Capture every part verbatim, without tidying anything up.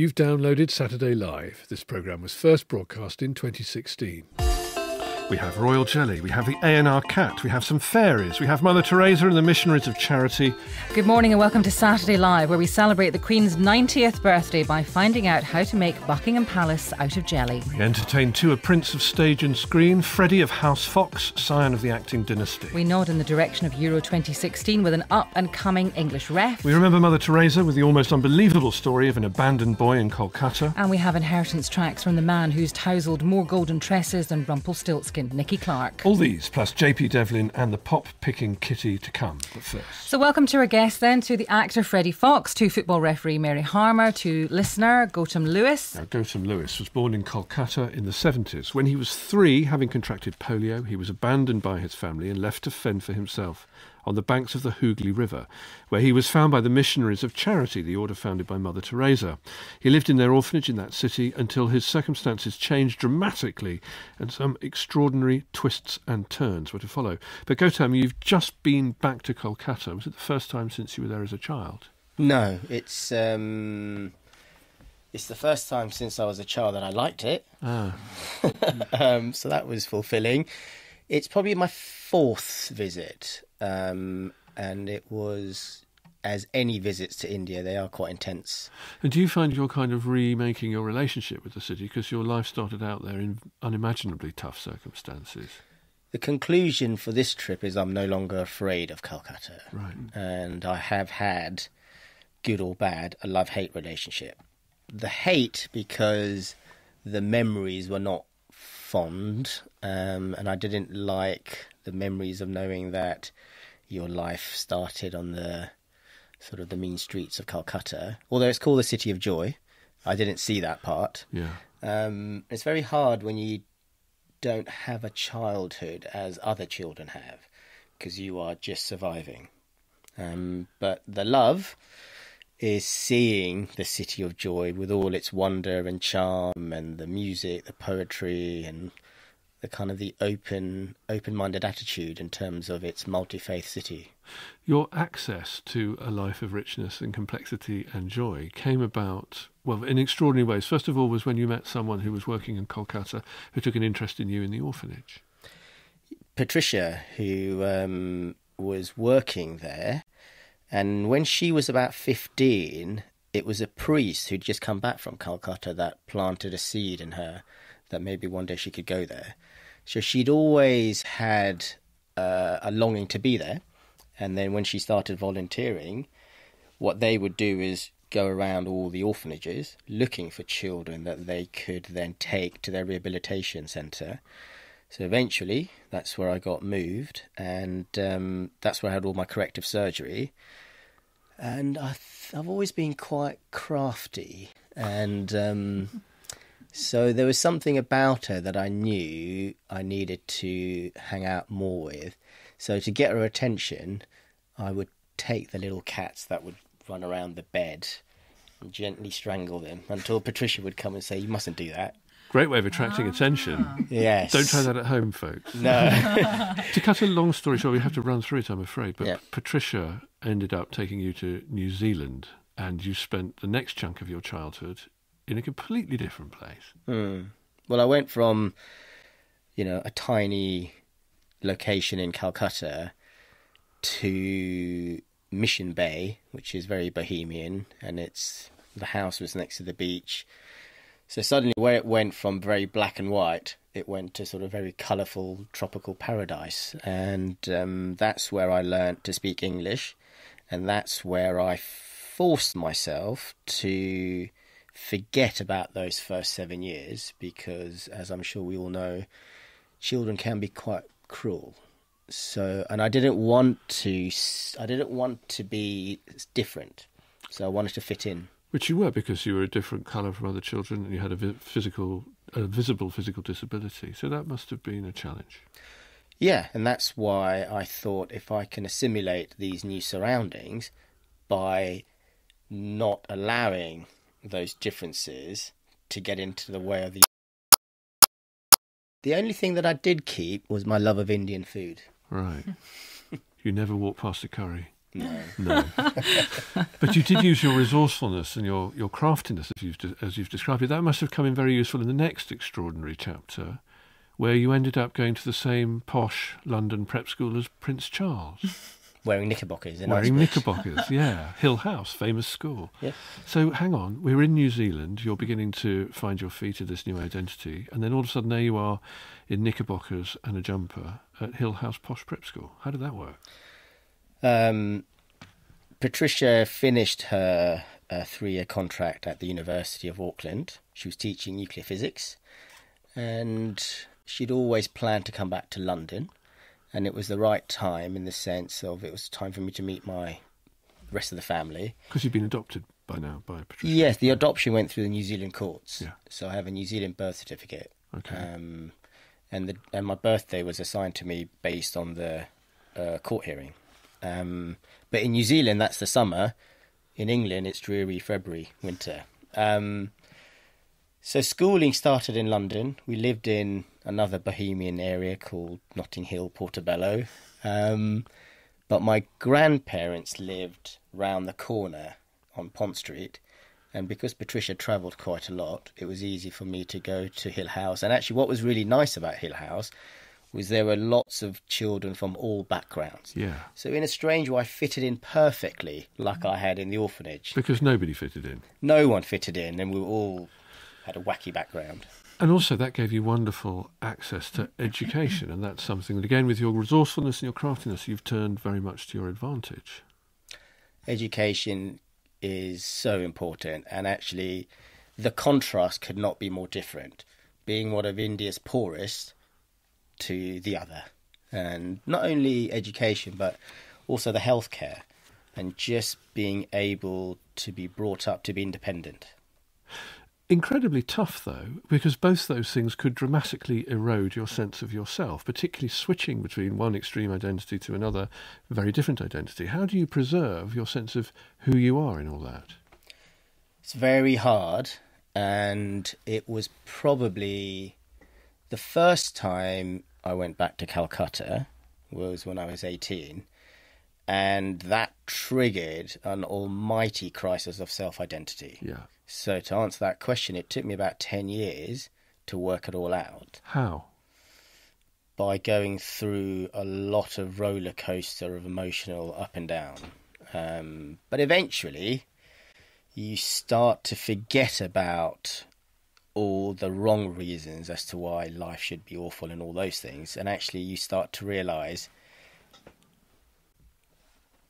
You've downloaded Saturday Live. This programme was first broadcast in twenty sixteen. We have Royal Jelly, we have the A N R Cat, we have some fairies, we have Mother Teresa and the Missionaries of Charity. Good morning and welcome to Saturday Live, where we celebrate the Queen's ninetieth birthday by finding out how to make Buckingham Palace out of jelly. We entertain too a prince of stage and screen, Freddie of House Fox, scion of the acting dynasty. We nod in the direction of Euro twenty sixteen with an up-and-coming English ref. We remember Mother Teresa with the almost unbelievable story of an abandoned boy in Kolkata. And we have inheritance tracks from the man who's tousled more golden tresses than Rumpelstiltskin, Nicky Clark. All these, plus J P Devlin and the pop-picking Kitty to come. But first. So welcome to our guests then, to the actor Freddie Fox, to football referee Mary Harmer, to listener Gautam Lewis. Now, Gautam Lewis was born in Kolkata in the seventies. When he was three, having contracted polio, he was abandoned by his family and left to fend for himself on the banks of the Hooghly River, where he was found by the Missionaries of Charity, the order founded by Mother Teresa. He lived in their orphanage in that city until his circumstances changed dramatically and some extraordinary twists and turns were to follow. But Gautam, you've just been back to Kolkata. Was it the first time since you were there as a child? No, it's, um, it's the first time since I was a child that I liked it. Ah. um, so that was fulfilling. It's probably my fourth visit. Um, and it was, as any visits to India, they are quite intense. And do you find you're kind of remaking your relationship with the city, because your life started out there in unimaginably tough circumstances? The conclusion for this trip is I'm no longer afraid of Calcutta. Right. And I have had, good or bad, a love-hate relationship. The hate because the memories were not fond, um, and I didn't like the memories of knowing that your life started on the sort of the mean streets of Calcutta. Although it's called the City of Joy, I didn't see that part. Yeah, um, it's very hard when you don't have a childhood as other children have, because you are just surviving. Um, but the love is seeing the City of Joy with all its wonder and charm, and the music, the poetry, and the kind of the open, open-minded attitude in terms of its multi-faith city. Your access to a life of richness and complexity and joy came about, well, in extraordinary ways. First of all was when you met someone who was working in Kolkata who took an interest in you in the orphanage. Patricia, who um, was working there, and when she was about fifteen, it was a priest who'd just come back from Kolkata that planted a seed in her that maybe one day she could go there. So she'd always had uh, a longing to be there. And then when she started volunteering, what they would do is go around all the orphanages looking for children that they could then take to their rehabilitation centre. So eventually, that's where I got moved, and um, that's where I had all my corrective surgery. And I th I've always been quite crafty, and um, so there was something about her that I knew I needed to hang out more with. So to get her attention, I would take the little cats that would run around the bed and gently strangle them until Patricia would come and say, "You mustn't do that." Great way of attracting ah. attention. Yes. Don't try that at home, folks. No. To cut a long story short, we have to run through it, I'm afraid, but yeah. Patricia ended up taking you to New Zealand, and you spent the next chunk of your childhood in a completely different place. Mm. Well, I went from, you know, a tiny location in Calcutta to Mission Bay, which is very bohemian, and it's the house was next to the beach. So suddenly where it went from very black and white, it went to sort of very colourful tropical paradise. And um, that's where I learnt to speak English. And that's where I forced myself to forget about those first seven years. Because, as I'm sure we all know, children can be quite cruel. So, and I didn't want to, I didn't want to be different. So I wanted to fit in. Which you were, because you were a different colour from other children and you had a physical, a visible physical disability. So that must have been a challenge. Yeah, and that's why I thought, if I can assimilate these new surroundings by not allowing those differences to get into the way of the... The only thing that I did keep was my love of Indian food. Right. You never walked past a curry. No. No. But you did use your resourcefulness and your, your craftiness, as you've, as you've described it. That must have come in very useful in the next extraordinary chapter, where you ended up going to the same posh London prep school as Prince Charles. Wearing knickerbockers. In Wearing knickerbockers, yeah. Hill House, famous school. Yes. So hang on, we're in New Zealand, you're beginning to find your feet in this new identity, and then all of a sudden there you are in knickerbockers and a jumper at Hill House posh prep school. How did that work? Um, Patricia finished her uh, three-year contract at the University of Auckland. She was teaching nuclear physics, and she'd always planned to come back to London. And it was the right time in the sense of it was time for me to meet my rest of the family. Because you've been adopted by now by Patricia. Yes, the adoption went through the New Zealand courts. Yeah. So I have a New Zealand birth certificate. Okay. Um, and the, and my birthday was assigned to me based on the uh, court hearing. Um, but in New Zealand, that's the summer. In England, it's dreary February, winter. Um, so schooling started in London. We lived in another bohemian area called Notting Hill, Portobello. Um, but my grandparents lived round the corner on Pont Street. And because Patricia travelled quite a lot, it was easy for me to go to Hill House. And actually what was really nice about Hill House was there were lots of children from all backgrounds. Yeah. So in a strange way, I fitted in perfectly like I had in the orphanage. Because nobody fitted in. No one fitted in, and we all had a wacky background. And also that gave you wonderful access to education, and that's something that, again, with your resourcefulness and your craftiness, you've turned very much to your advantage. Education is so important, and actually the contrast could not be more different, being one of India's poorest to the other. And not only education, but also the healthcare, and just being able to be brought up to be independent. Incredibly tough, though, because both those things could dramatically erode your sense of yourself, particularly switching between one extreme identity to another very different identity. How do you preserve your sense of who you are in all that? It's very hard, and it was probably the first time I went back to Calcutta was when I was eighteen, and that triggered an almighty crisis of self-identity. Yeah. So to answer that question, it took me about ten years to work it all out. How? By going through a lot of roller coaster of emotional up and down. Um, but eventually, you start to forget about all the wrong reasons as to why life should be awful and all those things. And actually, you start to realise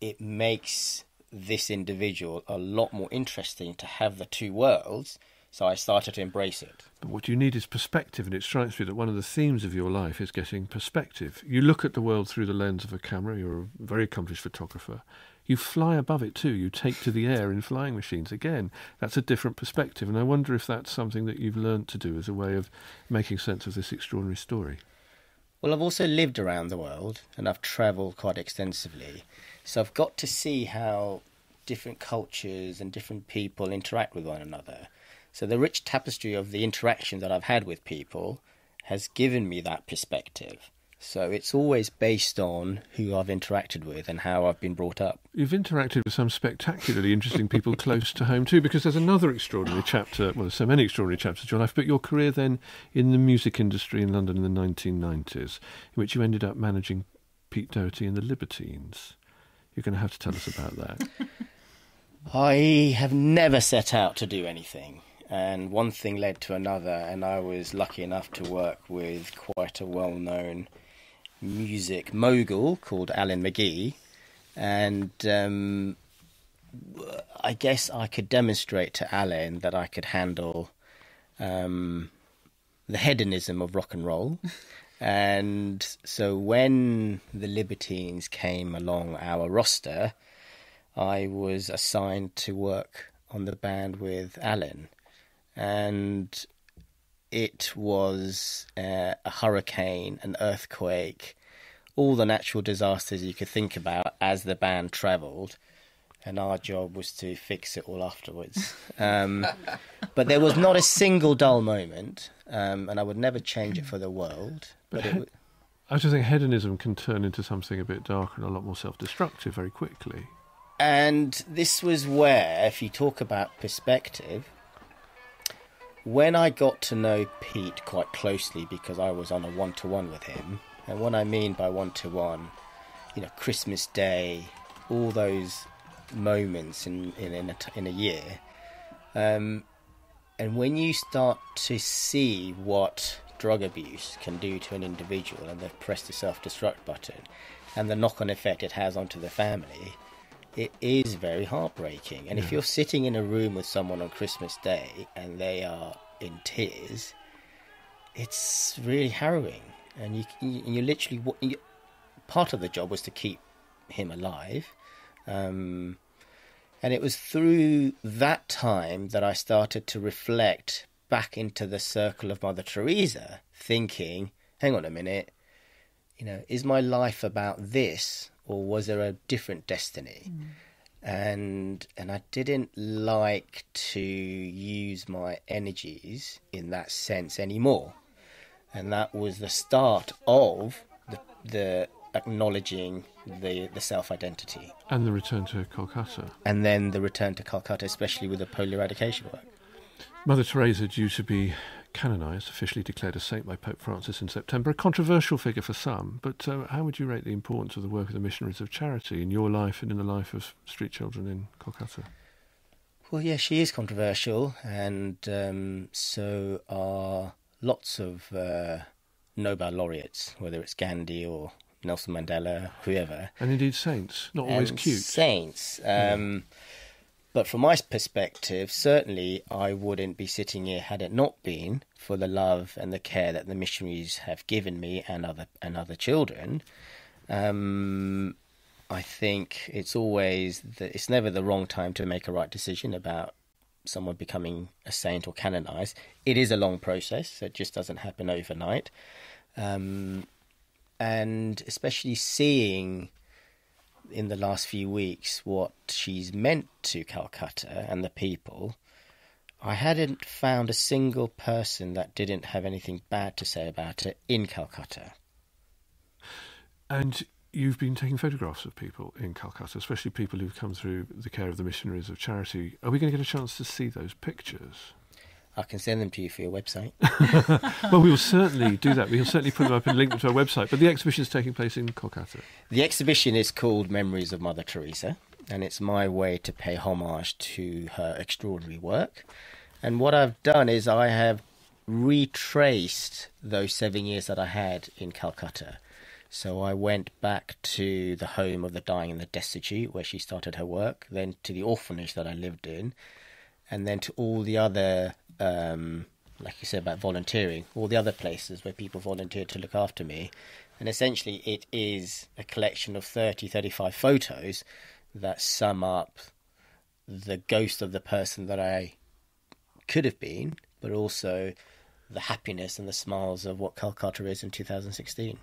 it makes this individual a lot more interesting to have the two worlds, so I started to embrace it. But what you need is perspective, and it strikes me that one of the themes of your life is getting perspective. You look at the world through the lens of a camera, you're a very accomplished photographer, you fly above it too, you take to the air in flying machines. Again, that's a different perspective, and I wonder if that's something that you've learned to do as a way of making sense of this extraordinary story. Well, I've also lived around the world, and I've travelled quite extensively. So I've got to see how different cultures and different people interact with one another. So the rich tapestry of the interaction that I've had with people has given me that perspective. So it's always based on who I've interacted with and how I've been brought up. You've interacted with some spectacularly interesting people close to home too, because there's another extraordinary chapter, well, there's so many extraordinary chapters of your life, but your career then in the music industry in London in the nineteen nineties, in which you ended up managing Pete Doherty and the Libertines. You're going to have to tell us about that. I have never set out to do anything, and one thing led to another, and I was lucky enough to work with quite a well-known music mogul called Alan McGee, and um, I guess I could demonstrate to Alan that I could handle um, the hedonism of rock and roll. And so when the Libertines came along our roster, I was assigned to work on the band with Alan. And it was uh, a hurricane, an earthquake, all the natural disasters you could think about as the band travelled. And our job was to fix it all afterwards. Um, but there was not a single dull moment, um, and I would never change it for the world. But, but it I just think hedonism can turn into something a bit darker and a lot more self-destructive very quickly. And this was where, if you talk about perspective, when I got to know Pete quite closely, because I was on a one-to-one with him, and what I mean by one-to-one, you know, Christmas Day, all those moments in, in, in, a, in a year, um, and when you start to see what drug abuse can do to an individual, and they've pressed the self-destruct button, and the knock-on effect it has onto the family, it is very heartbreaking. And yeah. if you're sitting in a room with someone on Christmas Day and they are in tears, it's really harrowing. And you, you literally, you, part of the job was to keep him alive. Um, and it was through that time that I started to reflect back into the circle of Mother Teresa, thinking, hang on a minute, you know, is my life about this, or was there a different destiny? Mm. And and I didn't like to use my energies in that sense anymore. And that was the start of the, the acknowledging the, the self-identity. And the return to Kolkata. And then the return to Kolkata, especially with the polio eradication work. Mother Teresa, due to be canonised, officially declared a saint by Pope Francis in September, a controversial figure for some, but uh, how would you rate the importance of the work of the Missionaries of Charity in your life and in the life of street children in Kolkata? Well, yeah, she is controversial, and um, so are lots of uh, Nobel laureates, whether it's Gandhi or Nelson Mandela, whoever. And indeed saints, not always and cute. Saints, um... Yeah. But from my perspective, certainly I wouldn't be sitting here had it not been for the love and the care that the missionaries have given me and other and other children. Um, I think it's always the, it's never the wrong time to make a right decision about someone becoming a saint or canonized. It is a long process; so it just doesn't happen overnight. Um, and especially seeing, in the last few weeks, what she's meant to Calcutta and the people, I hadn't found a single person that didn't have anything bad to say about her in Calcutta. And you've been taking photographs of people in Calcutta, especially people who've come through the care of the Missionaries of Charity. Are we going to get a chance to see those pictures? I can send them to you for your website. Well, we will certainly do that. We'll certainly put them up and link them to our website. But the exhibition is taking place in Kolkata. The exhibition is called Memories of Mother Teresa, and it's my way to pay homage to her extraordinary work. And what I've done is I have retraced those seven years that I had in Calcutta. So I went back to the home of the dying and the destitute, where she started her work, then to the orphanage that I lived in, and then to all the other, um, like you said about volunteering, all the other places where people volunteered to look after me. And essentially it is a collection of thirty, thirty-five photos that sum up the ghost of the person that I could have been, but also the happiness and the smiles of what Kolkata is in two thousand sixteen.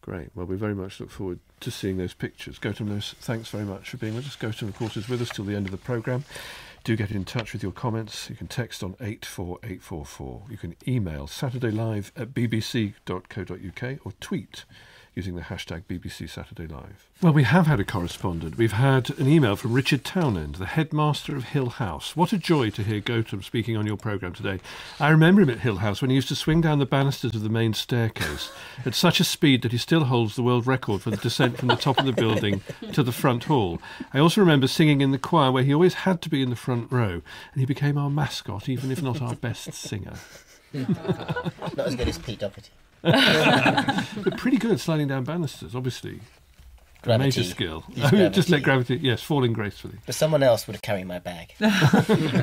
Great. Well, we very much look forward to seeing those pictures. Gautam Lewis, thanks very much for being with us. Gautam, of course, is with us till the end of the programme. Do get in touch with your comments. You can text on eight four eight four four. You can email saturdaylive at b b c dot co dot u k or tweet using the hashtag B B C Saturday Live. Well, we have had a correspondent. We've had an email from Richard Townend, the headmaster of Hill House. What a joy to hear Gautam speaking on your programme today. I remember him at Hill House when he used to swing down the banisters of the main staircase at such a speed that he still holds the world record for the descent from the top of the building to the front hall. I also remember singing in the choir where he always had to be in the front row, and he became our mascot, even if not our best singer. Not as good as Pete Doherty. But pretty good sliding down banisters, obviously. Gravity. Major skill. Just let gravity, yes, falling gracefully. But someone else would have carried my bag.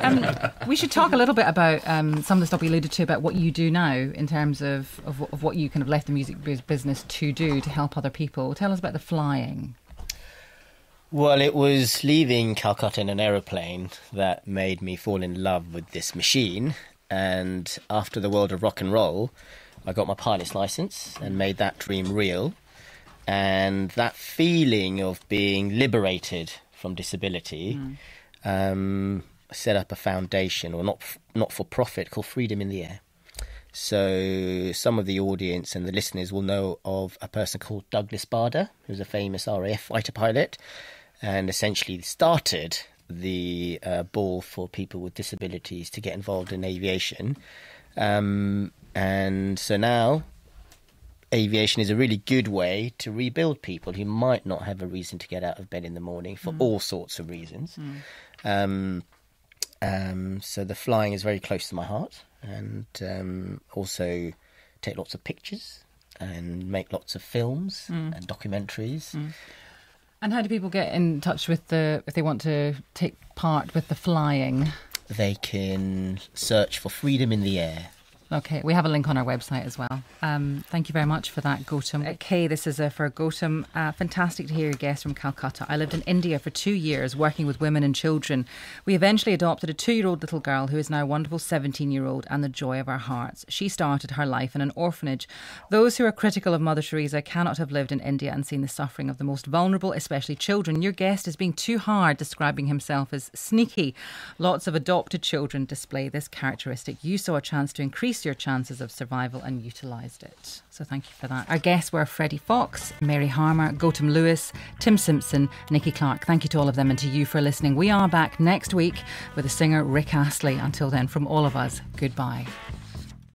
um, we should talk a little bit about um, some of the stuff we alluded to about what you do now in terms of, of, of what you kind of left the music business to do to help other people. Tell us about the flying. Well, it was leaving Calcutta in an aeroplane that made me fall in love with this machine. And after the world of rock and roll, I got my pilot's licence and made that dream real. And that feeling of being liberated from disability, mm. um, set up a foundation, or not not for profit, called Freedom in the Air. So some of the audience and the listeners will know of a person called Douglas Bader, who's a famous R A F fighter pilot, and essentially started the uh, ball for people with disabilities to get involved in aviation. Um, and so now aviation is a really good way to rebuild people who might not have a reason to get out of bed in the morning for mm. all sorts of reasons. Mm. Um, um, so the flying is very close to my heart, and um, also take lots of pictures and make lots of films mm. and documentaries. Mm. And how do people get in touch with the, if they want to take part with the flying? They can search for Freedom in the Air. Okay, we have a link on our website as well. Um, thank you very much for that, Gautam. Okay, this is uh, for Gautam. Uh, fantastic to hear your guest from Calcutta. I lived in India for two years working with women and children. We eventually adopted a two-year-old little girl who is now a wonderful seventeen-year-old and the joy of our hearts. She started her life in an orphanage. Those who are critical of Mother Teresa cannot have lived in India and seen the suffering of the most vulnerable, especially children. Your guest is being too hard, describing himself as sneaky. Lots of adopted children display this characteristic. You saw a chance to increase your chances of survival and utilised it. So thank you for that. Our guests were Freddie Fox, Mary Harmer, Gautam Lewis, Tim Simpson, Nikki Clark. Thank you to all of them and to you for listening. We are back next week with the singer Rick Astley. Until then, from all of us, goodbye.